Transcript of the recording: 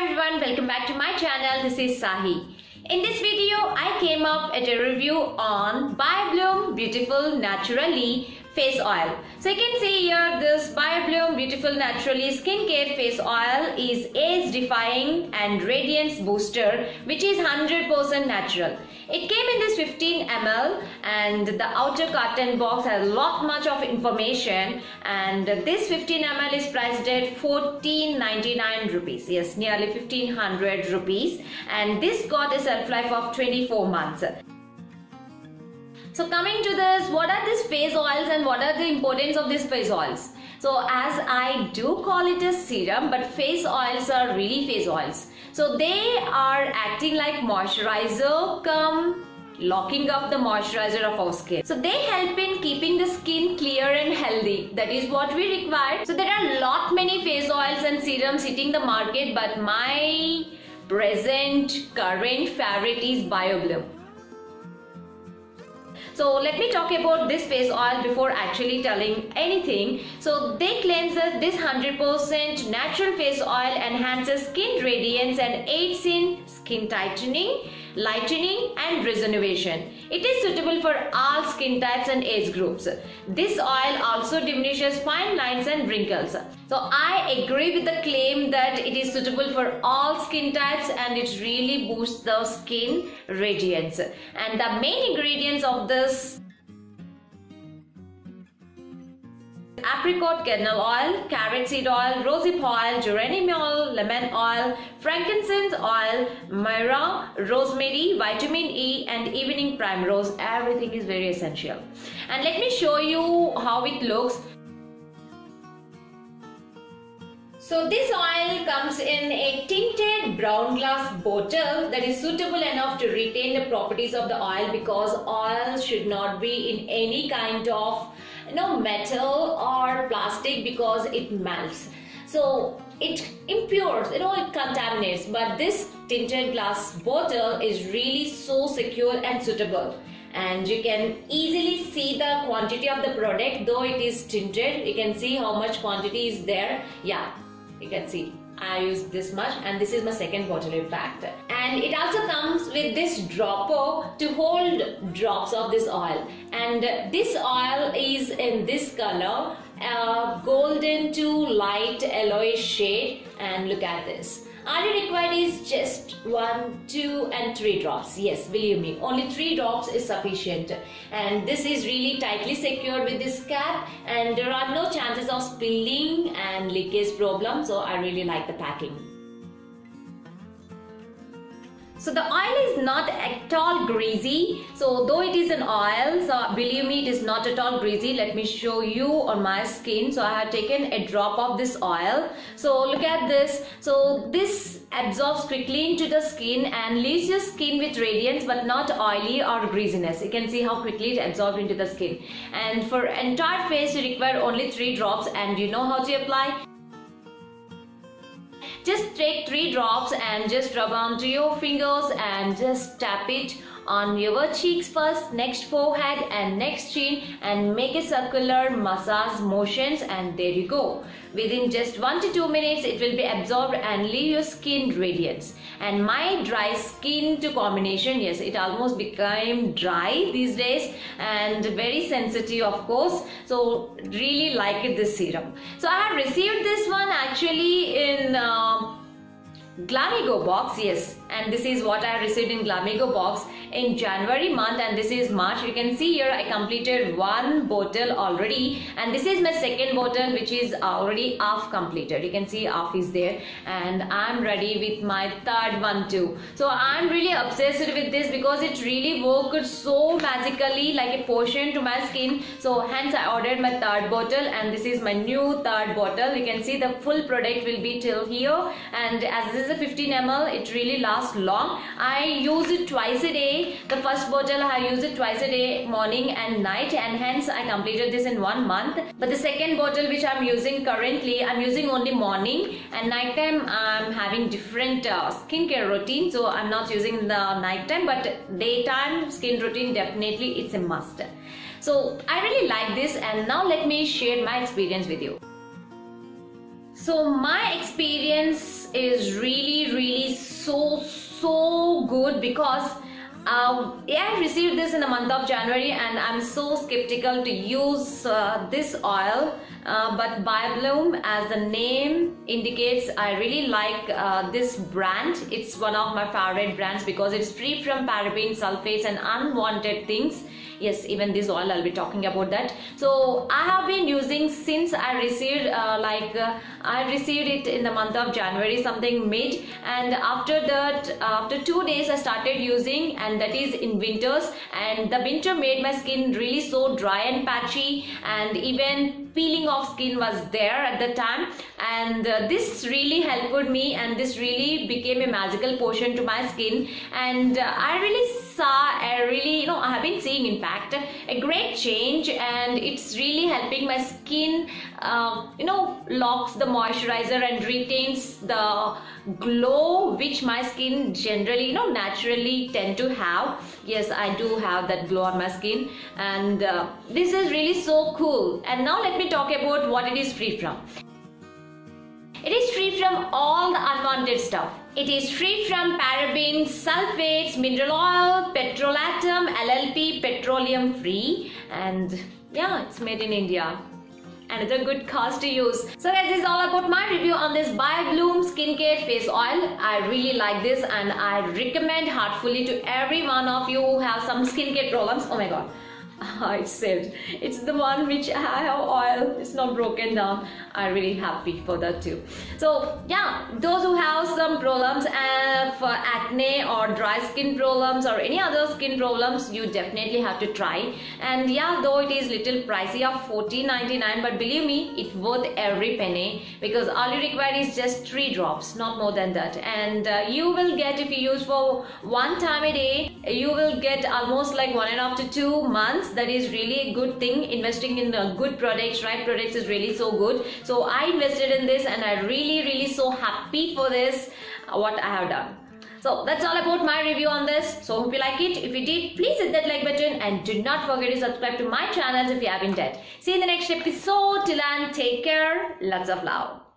Hello everyone, welcome back to my channel. This is Sahi. In this video, I came up at a review on Biobloom Beautiful Naturally Face Oil. So you can see here this Biobloom Beautiful Naturally Skincare Face Oil is age defying and radiance booster, which is 100% natural. It came in this 15 ml and the outer carton box has a lot much of information, and this 15 ml is priced at 1499 rupees. Yes, nearly 1500 rupees, and this got a shelf life of 24 months. So coming to this, what are these face oils and what are the importance of these face oils? So as I do call it a serum, but face oils are really face oils. So they are acting like moisturizer cum locking up the moisturizer of our skin. So they help in keeping the skin clear and healthy. That is what we require. So there are many face oils and serums hitting the market, but my current favorite is Biobloom. So let me talk about this face oil before actually telling anything. So they claim that this 100% natural face oil enhances skin radiance and aids in skin tightening, lightening and rejuvenation. It is suitable for all skin types and age groups. This oil also diminishes fine lines and wrinkles. So I agree with the claim that it is suitable for all skin types and it really boosts the skin radiance. And the main ingredients of this: apricot kernel oil, carrot seed oil, rosehip oil, geranium oil, lemon oil, frankincense oil, myrrh, rosemary, vitamin E and evening primrose. Everything is very essential. And let me show you how it looks. So this oil comes in a tinted brown glass bottle that is suitable enough to retain the properties of the oil, because oil should not be in any kind of metal or plastic, because it melts. So it impures, it contaminates, but this tinted glass bottle is really so secure and suitable. And you can easily see the quantity of the product, though it is tinted. You can see how much quantity is there. Yeah, you can see I used this much, and this is my second bottle in fact. And it also comes with this dropper to hold drops of this oil, and this oil is in this color, golden to light yellowish shade. And look at this. All you required is just 1, 2 and 3 drops. Yes, believe me, only 3 drops is sufficient. And this is really tightly secured with this cap, and there are no chances of spilling and leakage problem. So I really like the packing. So the oil is not at all greasy. So though it is an oil, so believe me, it is not at all greasy. Let me show you on my skin. So I have taken a drop of this oil. So look at this. So this absorbs quickly into the skin and leaves your skin with radiance, but not oily or greasiness. You can see how quickly it absorbs into the skin. And for entire face, you require only 3 drops, and you know how to apply. Just take 3 drops and just rub onto your fingers and just tap it on your cheeks first, next forehead and next chin, and make a circular massage motions, and there you go. Within just 1 to 2 minutes, it will be absorbed and leave your skin radiance. And my dry skin to combination, yes, it almost became dry these days and very sensitive, of course. So really like it, this serum. So I have received this one actually in Glamego box. Yes, and this is what I received in Glamego box in January month, and this is March. You can see here I completed 1 bottle already, and this is my second bottle, which is already half completed. You can see half is there, and I'm ready with my third one too. So I'm really obsessed with this because it really worked so magically like a potion to my skin. So hence I ordered my third bottle, and this is my new third bottle. You can see the full product will be till here, and as this is a 15 ml, it really lasts long. I use it twice a day. The first bottle I use it twice a day, morning and night, and hence I completed this in 1 month. But the second bottle which I'm using currently, I'm using only morning, and night time I'm having different skincare routine, so I'm not using the night time, but daytime skin routine definitely it's a must. So I really like this, and now let me share my experience with you. So my experience is really so good, because I received this in the month of January and I'm so skeptical to use this oil, but Biobloom, as the name indicates, I really like this brand. It's one of my favorite brands because it's free from paraben, sulfates and unwanted things. Yes, even this oil I'll be talking about that. So I have been using since I received I received it in the month of January, something mid, and after that, after 2 days I started using, and that is in winters, and the winter made my skin really so dry and patchy, and even peeling of skin was there at the time, and this really helped me, and this really became a magical potion to my skin. And I really saw I have been seeing in fact a great change, and it's really helping my skin locks the moisturizer and retains the glow which my skin generally naturally tend to have. Yes, I do have that glow on my skin, and this is really so cool. And now let me talk about what it is free from. It is free from all the unwanted stuff. It is free from parabens, sulfates, mineral oil, petrolatum, LLP, petroleum free, and yeah, it's made in India. Another good cause to use. So guys, this is all about my review on this Biobloom skincare face oil. I really like this and I recommend heartfully to every one of you who have some skincare problems. Oh my god, I said it's the one which I have oil, it's not broken down. I'm really happy for that too. So yeah, those who have some problems for acne or dry skin problems or any other skin problems, you definitely have to try. And yeah, though it is little pricey of $14.99, but believe me, it's worth every penny, because all you require is just 3 drops, not more than that. And you will get, if you use for 1 time a day, you will get almost like 1.5 to 2 months. That is really a good thing. Investing in good products, right products, is really so good. So I invested in this and I really so happy for this what I have done. So that's all about my review on this. So hope you like it. If you did, please hit that like button and do not forget to subscribe to my channel if you haven't yet. See you in the next episode. Till then, take care, lots of love.